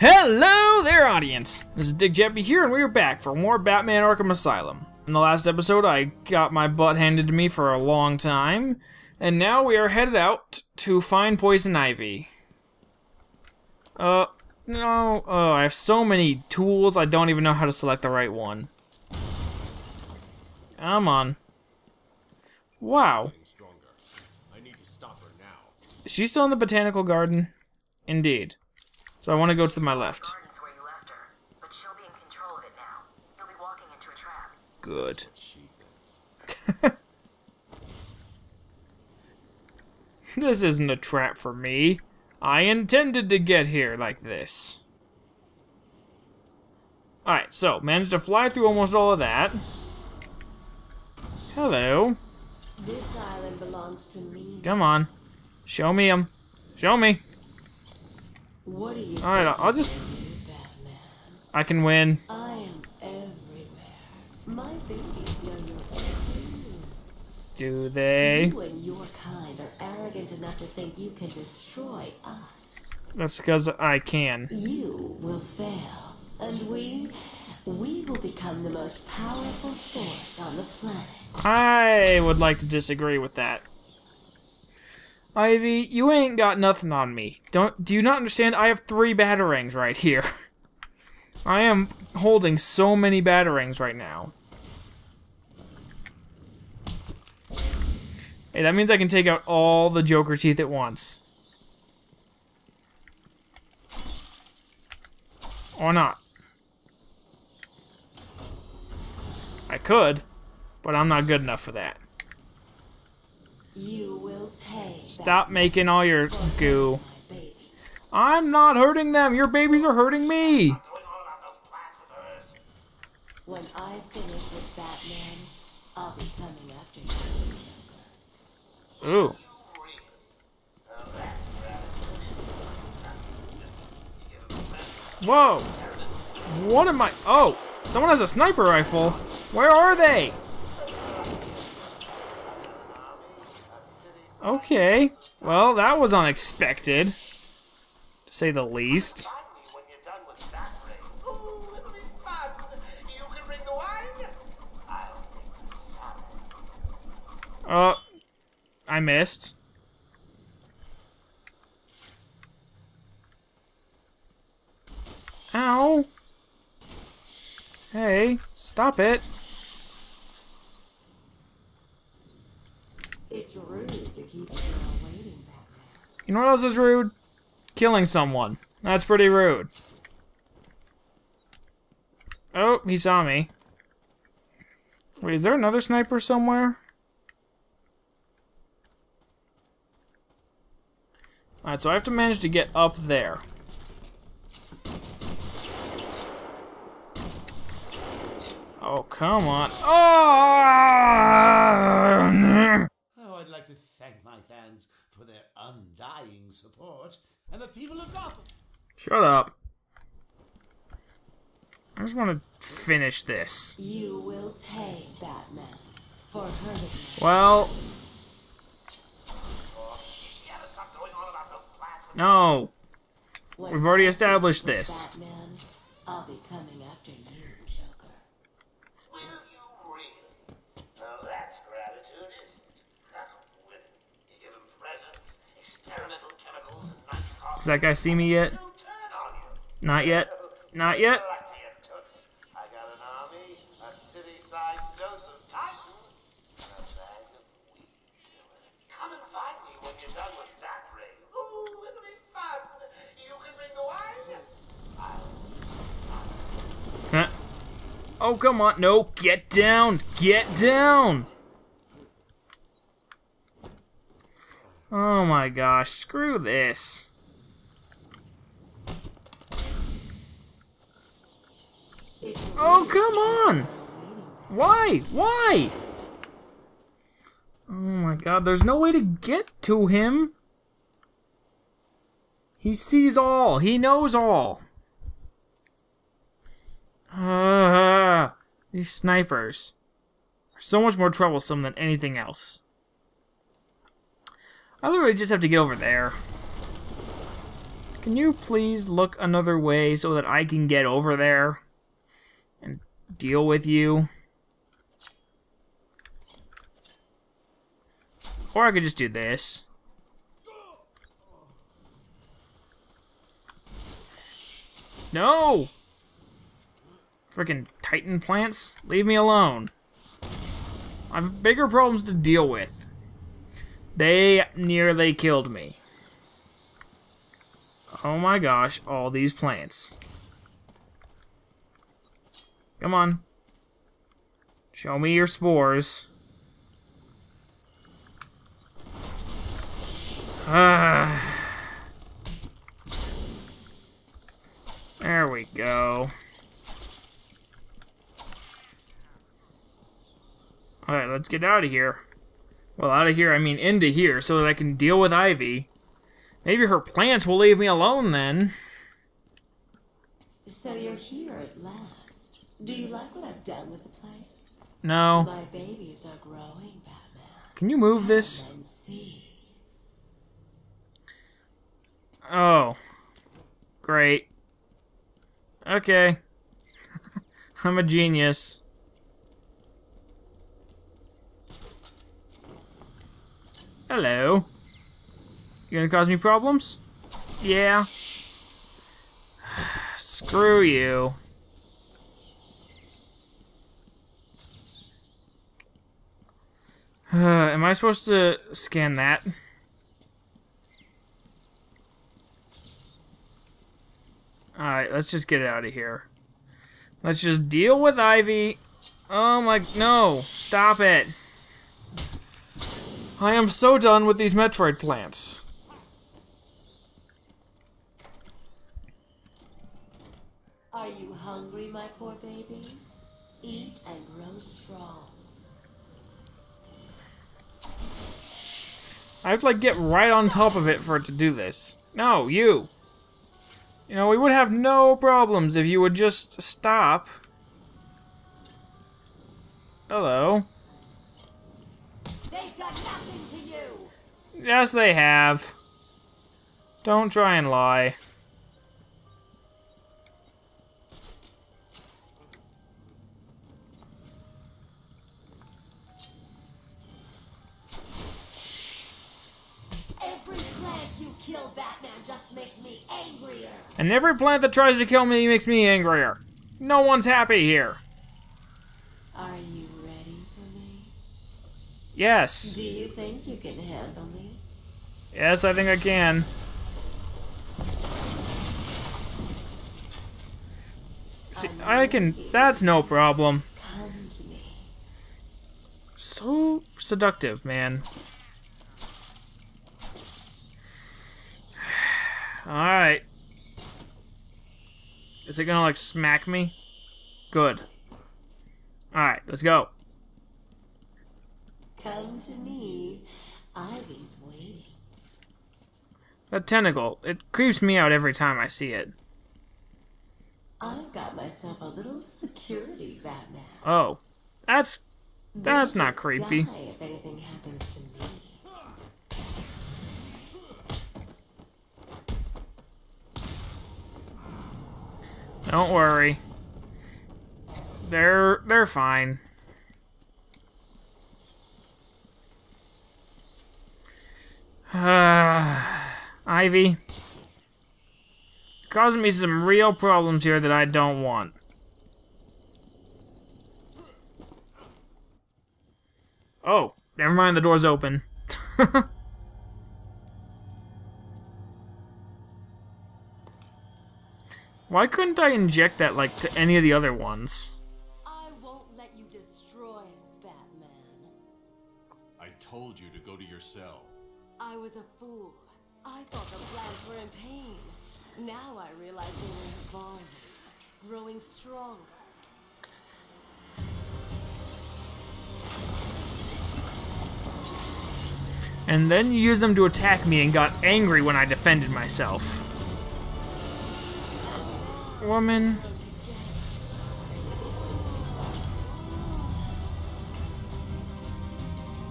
Hello there, audience! This is DickChapy here, and we are back for more Batman Arkham Asylum. In the last episode, I got my butt handed to me for a long time, and now we are headed out to find Poison Ivy. No, I have so many tools, I don't even know how to select the right one. Come on. Wow. Is she still in the Botanical Garden? Indeed. So I want to go to my left. Good. This isn't a trap for me. I intended to get here like this. Alright, so, managed to fly through almost all of that. Hello. This island belongs to me. Come on. Show me him. Show me. What do you think? Alright, I'll just... I can win. I am everywhere. My babies know your everything. Do they? You and your kind are arrogant enough to think you can destroy us. That's because I can. You will fail, and we will become the most powerful force on the planet. I would like to disagree with that. Ivy, you ain't got nothing on me. Do you not understand? I have 3 batarangs right here. I am holding so many batarangs right now. Hey, that means I can take out all the Joker teeth at once. Or not. I could, but I'm not good enough for that. You will pay. Stop making all your goo. I'm not hurting them. Your babies are hurting me. When I finish with Batman, I'll be coming after you. Ooh. Whoa. What am I? Oh, someone has a sniper rifle. Where are they? Okay, well, that was unexpected, to say the least. I missed. Ow. Hey, stop it. It's rude to keep them waiting back there. You know what else is rude? Killing someone. That's pretty rude. Oh, he saw me. Wait, is there another sniper somewhere? Alright, so I have to manage to get up there. Oh, come on. Oh! I'd like to thank my fans for their undying support and the people of Gotham. Shut up. I just want to finish this. You will pay, Batman, for hurting. Well. No. We've already established this. Batman, I'll be coming after you. Does that guy see me yet? Not yet. Not yet. I got an army, a city-sized dose of Titan, and a bag of weed. Come and find me when you're done with that ring. Ooh, it'll be fun. You can bring the wine. Huh? Oh, come on. No, get down. Get down. Oh my gosh, screw this. Oh, come on! Why? Why? Oh my god, there's no way to get to him. He sees all. He knows all. These snipers are so much more troublesome than anything else. I literally just have to get over there. can you please look another way so that I can get over there and deal with you? Or I could just do this. No! Freaking Titan plants, leave me alone. I have bigger problems to deal with. They nearly killed me. Oh my gosh, all these plants. Come on. Show me your spores. There we go. Alright, let's get out of here. Well, out of here, I mean into here, so that I can deal with Ivy. Maybe her plants will leave me alone then. So you're here at last. Do you like what I've done with the place? No. My babies are growing, Batman. Can you move this? Oh. Great. Okay. I'm a genius. Hello. You gonna cause me problems? Yeah. Screw you. Am I supposed to scan that? Alright, let's just get out of here. Let's just deal with Ivy. Oh my, no, stop it. I am so done with these Metroid plants. Are you hungry, my poor babies? Eat and grow strong. I have to, like, get right on top of it for it to do this. No, you! You know, we would have no problems if you would just stop. Hello. They've done nothing to you. Yes, they have. Don't try and lie. And every plant that tries to kill me makes me angrier. No one's happy here. Are you ready for me? Yes. Do you think you can handle me? Yes, I think I can. See, I can... That's no problem. Come to me. So seductive, man. Alright. Is it gonna, like, smack me? Good. Alright, let's go. Come to me. Ivy's waiting. That tentacle, it creeps me out every time I see it. I've got myself a little security, Batman. Oh. That's not creepy. Die if anything happens to me. Don't worry. They're fine. Ivy. Causing me some real problems here that I don't want. Oh, never mind, the door's open. Why couldn't I inject that, like, to any of the other ones? I won't let you destroy it, Batman. I told you to go to your cell. I was a fool. I thought the plants were in pain. Now I realize they were evolving, growing stronger. And then you used them to attack me and got angry when I defended myself. Woman.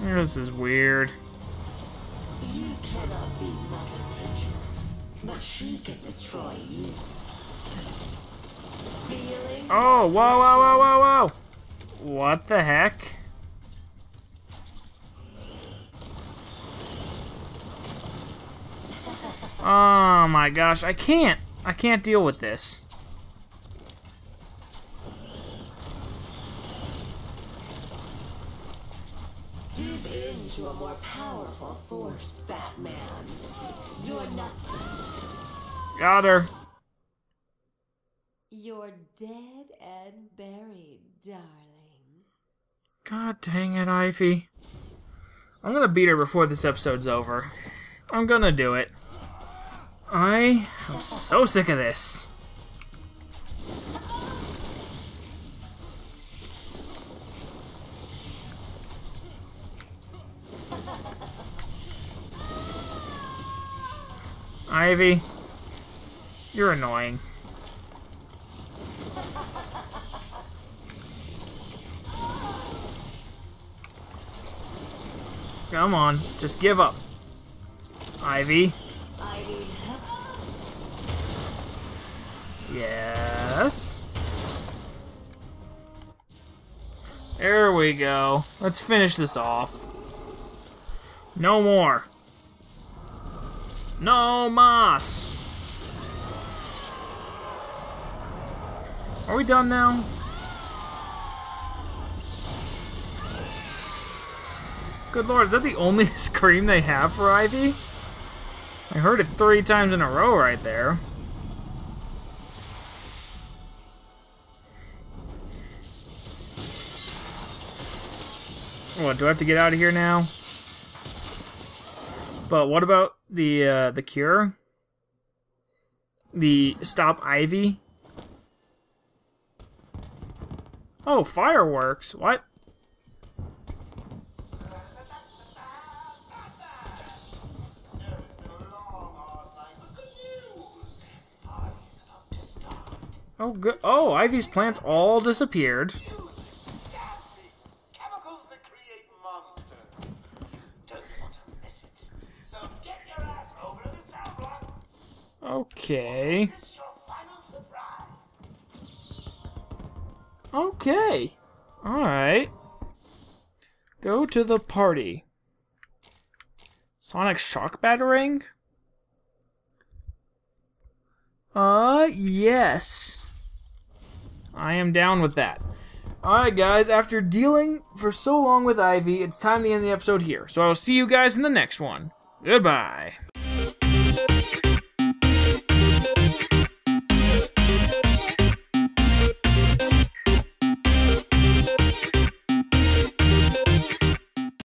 This is weird. You cannot be Mother Nature. but she could destroy you. Really? Oh, whoa, whoa, whoa, whoa, whoa! What the heck? Oh my gosh, I can't deal with this. You belong to a more powerful force, Batman. You're nothing. Got her. You're dead and buried, darling. God dang it, Ivy. I'm gonna beat her before this episode's over. I'm gonna do it. I am so sick of this. Ivy, you're annoying. Come on, just give up. Ivy. Yes. There we go. Let's finish this off. No more. No mas. Are we done now? Good lord, is that the only scream they have for Ivy? I heard it 3 times in a row right there. What, do I have to get out of here now? But what about the cure? The stop Ivy? Oh, fireworks, what? Oh, good. Oh, Ivy's plants all disappeared. Okay. Okay. Alright. Go to the party. Sonic Shock Batarang? Yes. I am down with that. Alright guys, after dealing for so long with Ivy, it's time to end the episode here. So I will see you guys in the next one. Goodbye.